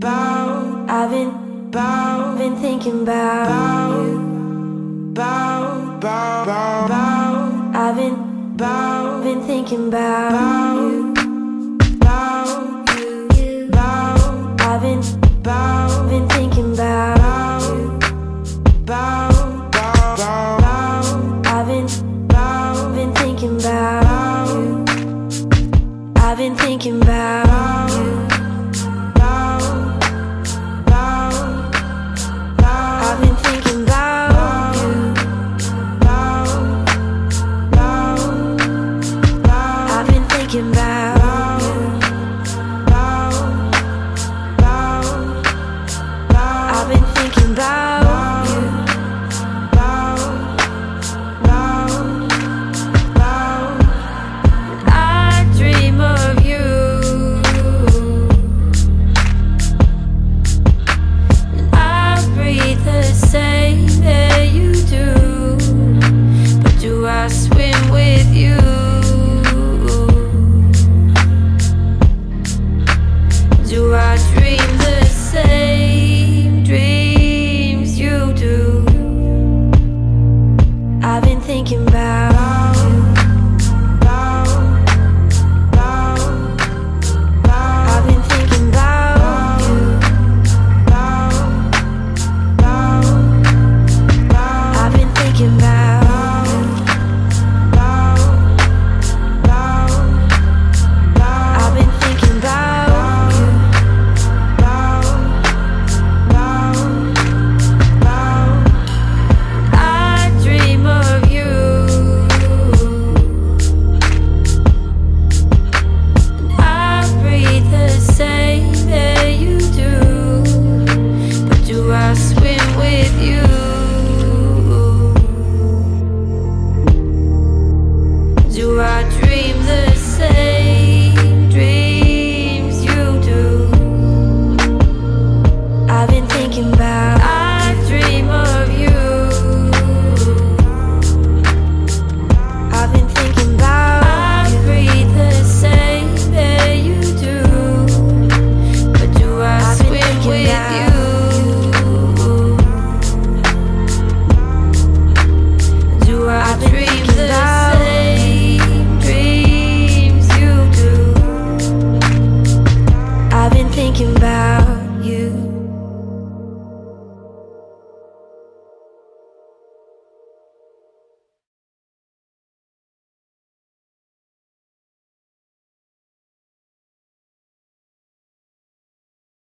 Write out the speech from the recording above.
Bow, I've been thinking about you. Bow, I've been thinking about you.